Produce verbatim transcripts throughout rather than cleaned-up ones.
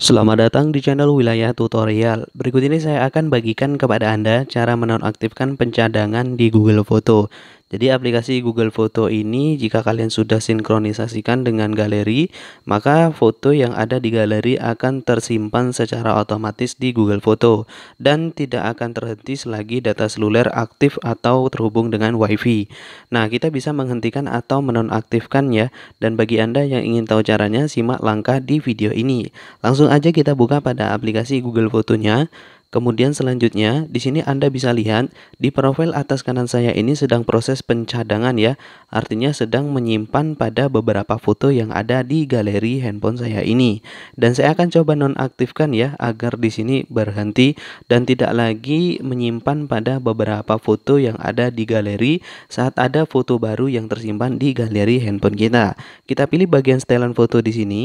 Selamat datang di channel Wilayah Tutorial. Berikut ini saya akan bagikan kepada Anda cara menonaktifkan pencadangan di Google Foto. Jadi aplikasi Google Foto ini jika kalian sudah sinkronisasikan dengan galeri, maka foto yang ada di galeri akan tersimpan secara otomatis di Google Foto dan tidak akan terhenti selagi data seluler aktif atau terhubung dengan Wi-Fi. Nah, kita bisa menghentikan atau menonaktifkannya, dan bagi Anda yang ingin tahu caranya, simak langkah di video ini. Langsung aja kita buka pada aplikasi Google Fotonya. Kemudian selanjutnya di sini Anda bisa lihat di profil atas kanan saya ini sedang proses pencadangan ya. Artinya sedang menyimpan pada beberapa foto yang ada di galeri handphone saya ini. Dan saya akan coba nonaktifkan ya agar di sini berhenti dan tidak lagi menyimpan pada beberapa foto yang ada di galeri saat ada foto baru yang tersimpan di galeri handphone kita. Kita pilih bagian setelan foto di sini.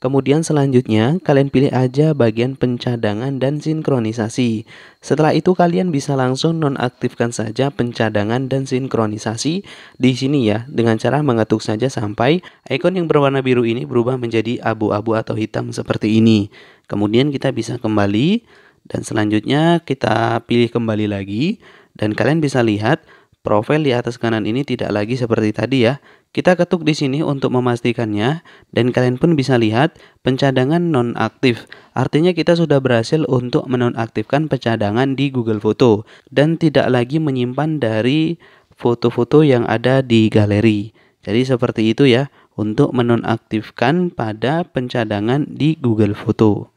Kemudian selanjutnya kalian pilih aja bagian pencadangan dan sinkronisasi. Setelah itu kalian bisa langsung nonaktifkan saja pencadangan dan sinkronisasi di sini ya, dengan cara mengetuk saja sampai ikon yang berwarna biru ini berubah menjadi abu-abu atau hitam seperti ini. Kemudian kita bisa kembali dan selanjutnya kita pilih kembali lagi, dan kalian bisa lihat profil di atas kanan ini tidak lagi seperti tadi ya. Kita ketuk di sini untuk memastikannya, dan kalian pun bisa lihat pencadangan nonaktif. Artinya kita sudah berhasil untuk menonaktifkan pencadangan di Google Foto dan tidak lagi menyimpan dari foto-foto yang ada di galeri. Jadi seperti itu ya untuk menonaktifkan pada pencadangan di Google Foto.